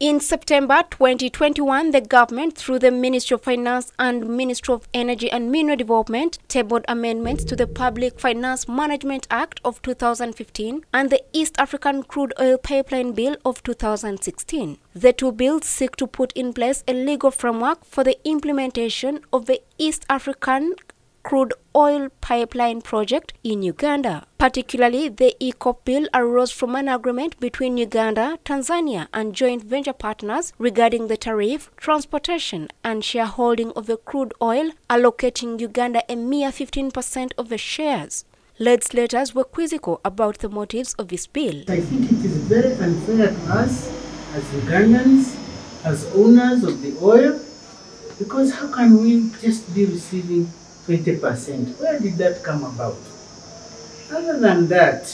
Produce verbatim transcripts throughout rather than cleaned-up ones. In September twenty twenty-one, the government, through the Ministry of Finance and Ministry of Energy and Mineral Development, tabled amendments to the Public Finance Management Act of two thousand fifteen and the East African Crude Oil Pipeline Bill of two thousand sixteen. The two bills seek to put in place a legal framework for the implementation of the East African Crude Oil Pipeline project in Uganda. Particularly, the E C O P bill arose from an agreement between Uganda, Tanzania, and joint venture partners regarding the tariff, transportation, and shareholding of the crude oil, allocating Uganda a mere fifteen percent of the shares. Legislators were quizzical about the motives of this bill. I think it is very unfair to us as Ugandans, as owners of the oil, because how can we just be receiving twenty percent. Where did that come about? Other than that,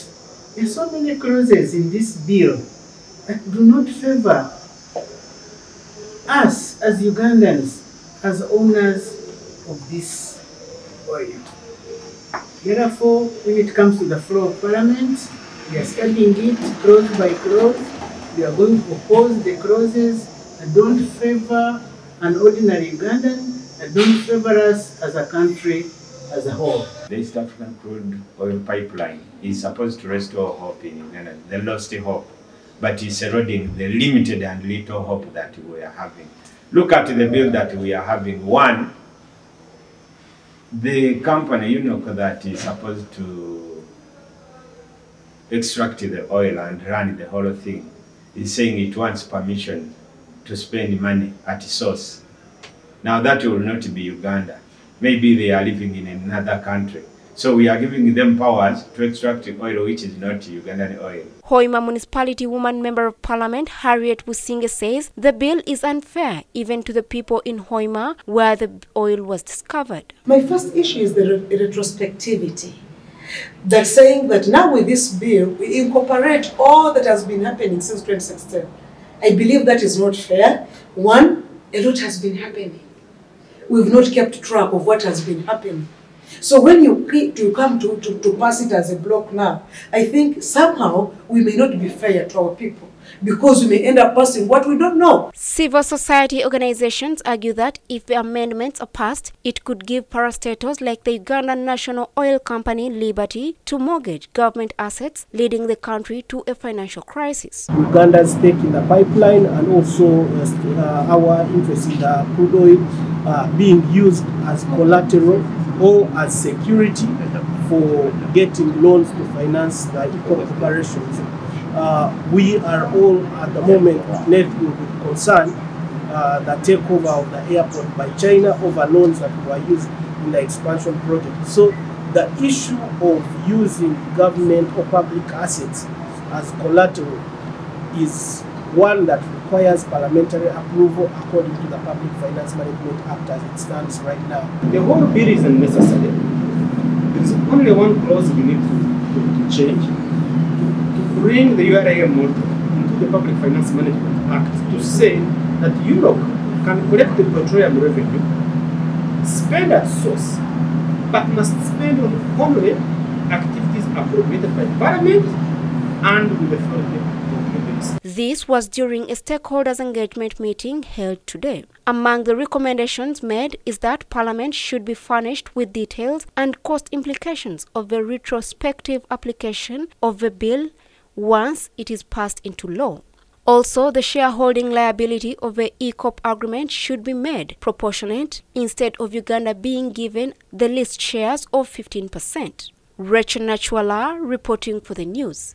there are so many clauses in this bill that do not favor us as Ugandans, as owners of this oil. Therefore, when it comes to the floor of Parliament, we are studying it clause by clause. We are going to oppose the clauses that don't favor an ordinary Ugandan, and don't favor us as a country as a whole. The East African Crude Oil Pipeline is supposed to restore hope in Uganda, the lost hope, but it's eroding the limited and little hope that we are having. Look at the bill that we are having. One, the company, you know, that is supposed to extract the oil and run the whole thing, is saying it wants permission to spend money at source. Now that will not be Uganda. Maybe they are living in another country. So we are giving them powers to extract oil which is not Ugandan oil. Hoima Municipality Woman Member of Parliament Harriet Wusinge says the bill is unfair even to the people in Hoima where the oil was discovered. My first issue is the re retrospectivity. That saying that now with this bill we incorporate all that has been happening since twenty sixteen. I believe that is not fair. One, a lot has been happening. We've not kept track of what has been happening. So when you, you come to, to, to pass it as a block now, I think somehow we may not be fair to our people because we may end up passing what we don't know. Civil society organizations argue that if the amendments are passed, it could give parastatals like the Uganda National Oil Company liberty to mortgage government assets, leading the country to a financial crisis. Uganda's stake in the pipeline and also uh, our interest in the crude oil uh, being used as collateral or as security for getting loans to finance the eco corporations. Uh, we are all at the moment left with concern uh, the takeover of the airport by China over loans that were used in the expansion project. So the issue of using government or public assets as collateral is one that requires parliamentary approval according to the Public Finance Management Act as it stands right now. The whole bill is unnecessary. There is only one clause we need to, to, to change to bring the U R I M into the Public Finance Management Act to say that Europe can collect the petroleum revenue, spend at source, but must spend on only activities appropriated by Parliament and with the foreign. This was during a stakeholders' engagement meeting held today. Among the recommendations made is that Parliament should be furnished with details and cost implications of the retrospective application of the bill once it is passed into law. Also, the shareholding liability of the E C O P agreement should be made proportionate instead of Uganda being given the least shares of fifteen percent. Rachel Nachwala reporting for the news.